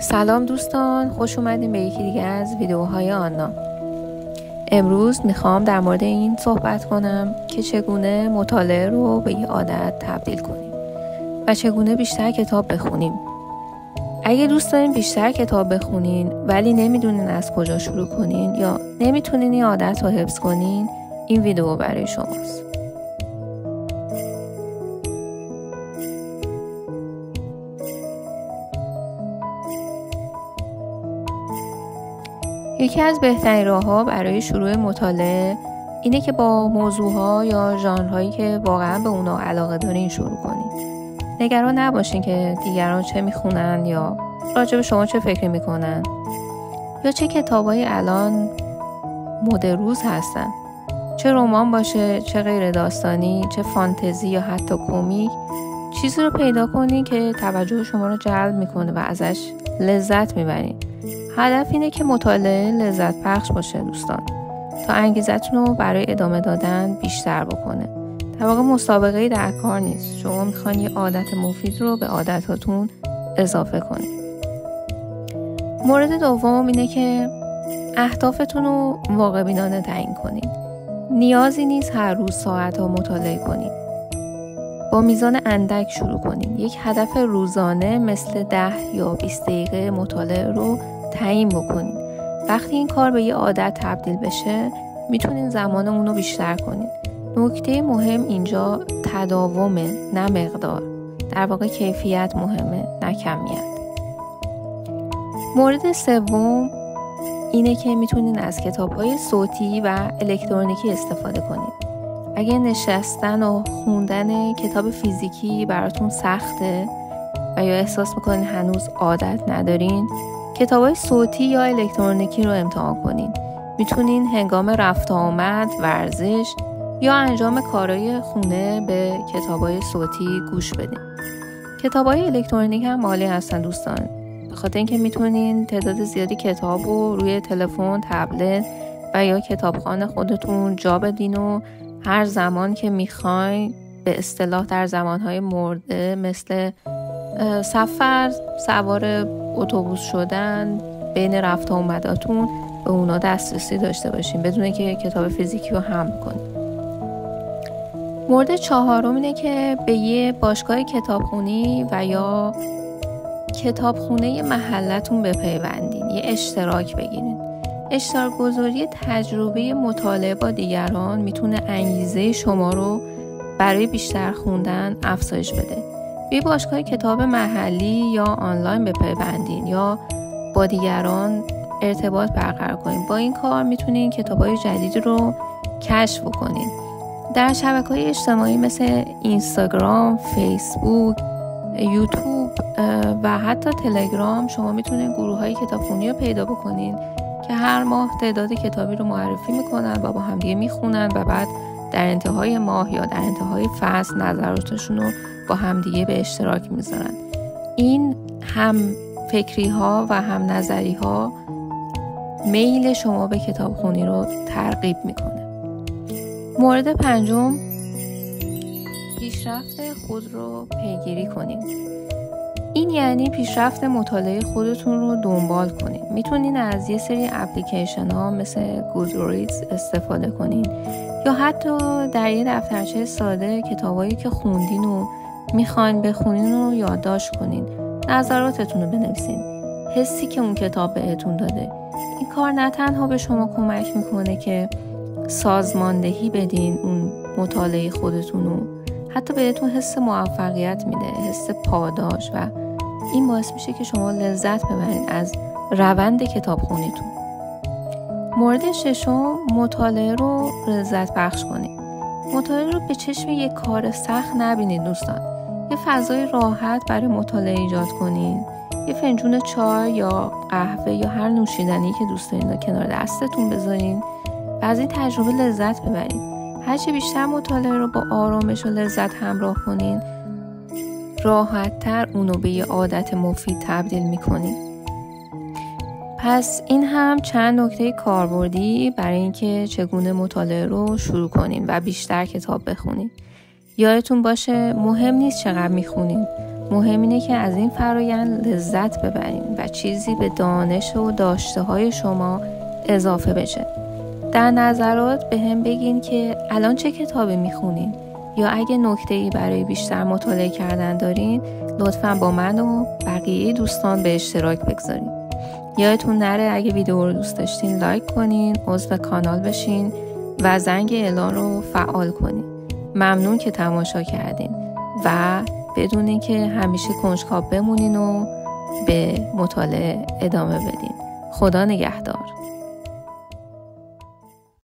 سلام دوستان، خوش اومدین به یکی دیگه از ویدیوهای آنا. امروز میخوام در مورد این صحبت کنم که چگونه مطالعه رو به یه عادت تبدیل کنیم و چگونه بیشتر کتاب بخونیم. اگه دوست دارین بیشتر کتاب بخونین ولی نمیدونین از کجا شروع کنین یا نمیتونین این عادت رو حفظ کنین، این ویدیو برای شماست. یکی از بهترین راه‌ها برای شروع مطالعه اینه که با موضوع‌ها یا ژانرهایی که واقعا به اونا علاقه دارین شروع کنید. نگران نباشین که دیگران چه میخونن یا راجع به شما چه فکر میکنن یا چه کتابایی الان مد روز هستن. چه رمان باشه، چه غیر داستانی، چه فانتزی یا حتی کمیک، چیزی رو پیدا کنین که توجه شما رو جلب میکنه و ازش لذت میبرین. هدف اینه که مطالعه لذت بخش باشه دوستان، تا انگیزتون رو برای ادامه دادن بیشتر بکنه. در واقع مسابقه‌ای در کار نیست، شما میخواین یه عادت مفید رو به عادتاتون اضافه کنید. مورد دوم اینه که اهدافتون رو واقع بینانه تعیین کنید. نیازی نیست هر روز ساعت‌ها مطالعه کنید. با میزان اندک شروع کنید. یک هدف روزانه مثل 10 یا 20 دقیقه مطالعه رو تعیین بکنید. وقتی این کار به یه عادت تبدیل بشه، میتونین زمان اون رو بیشتر کنید. نکته مهم اینجا تداومه، نه مقدار. در واقع کیفیت مهمه، نه کمیت. مورد سوم اینه که میتونین از کتاب‌های صوتی و الکترونیکی استفاده کنید. اگه نشستن و خوندن کتاب فیزیکی براتون سخته و یا احساس میکنین هنوز عادت ندارین، کتاب‌های صوتی یا الکترونیکی رو امتحان کنین. میتونین هنگام رفت آمد، ورزش یا انجام کارهای خونه به کتاب‌های صوتی گوش بدین. کتاب‌های الکترونیک هم عالی هستن دوستان، به خاطر اینکه میتونین تعداد زیادی کتاب رو روی تلفن، تبلت و یا کتابخانه خودتون جا بدین و هر زمان که میخواین، به اصطلاح در زمانهای مرده مثل سفر، سوار اتوبوس شدن، بین رفت و آمداتون به اونا دسترسی داشته باشین بدون که کتاب فیزیکی رو حمل کنین. مورد چهارم اینه که به یه باشگاه کتابخونی و یا کتابخونه محلتون بپیوندین، یه اشتراک بگیرین. اشتراک‌گذاری تجربه مطالعه با دیگران میتونه انگیزه شما رو برای بیشتر خوندن افزایش بده. به باشگاه کتاب محلی یا آنلاین بپیوندین یا با دیگران ارتباط برقرار کنین. با این کار میتونین کتاب‌های جدید رو کشف کنین. در شبکه‌های اجتماعی مثل اینستاگرام، فیسبوک، یوتیوب و حتی تلگرام شما میتونید گروه‌های کتابخونی رو پیدا بکنین که هر ماه تعداد کتابی رو معرفی میکنن و با همدیگه میخونن و بعد در انتهای ماه یا در انتهای فصل نظراتشون رو با همدیگه به اشتراک میذارن. این هم فکری‌ها و هم نظری‌ها میل شما به کتابخونی رو ترغیب میکنه. مورد پنجم، پیشرفت خود رو پیگیری کنید. این یعنی پیشرفت مطالعه خودتون رو دنبال کنید. میتونین از یه سری اپلیکیشن ها مثل گودریدز استفاده کنین یا حتی در یه دفترچه ساده کتابایی که خوندین و میخواین بخونین رو یادداشت کنین. نظراتتون رو بنویسین. حسی که اون کتاب بهتون داده. این کار نه تنها به شما کمک میکنه که سازماندهی بدین اون مطالعه خودتونو، حتی بهتون حس موفقیت میده، حس پاداش و این باعث میشه که شما لذت ببرین از روند کتابخونیتون. مورد ششم، مطالعه رو لذت بخش کنین. مطالعه رو به چشم یک کار سخت نبینید دوستان. یه فضای راحت برای مطالعه ایجاد کنین. یه فنجون چای یا قهوه یا هر نوشیدنی که دوست دارین رو کنار دستتون بذارین. از این تجربه لذت ببرید. هرچه بیشتر مطالعه رو با آرامش و لذت همراه کنین، راحت‌تر اونو به یه عادت مفید تبدیل می‌کنید. پس این هم چند نکته کاربردی برای اینکه چگونه مطالعه رو شروع کنین و بیشتر کتاب بخونین. یادتون باشه مهم نیست چقدر می‌خونین. مهم اینه که از این فرایند لذت ببرین و چیزی به دانش و داشته‌های شما اضافه بشه. در نظرات به هم بگین که الان چه کتابی میخونین یا اگه نکته‌ای برای بیشتر مطالعه کردن دارین لطفاً با من و بقیه دوستان به اشتراک بگذارین. یادتون نره اگه ویدیو رو دوست داشتین لایک کنین، عضو کانال بشین و زنگ اعلان رو فعال کنین. ممنون که تماشا کردین و بدونین که همیشه کنجکاو بمونین و به مطالعه ادامه بدین. خدا نگهدار.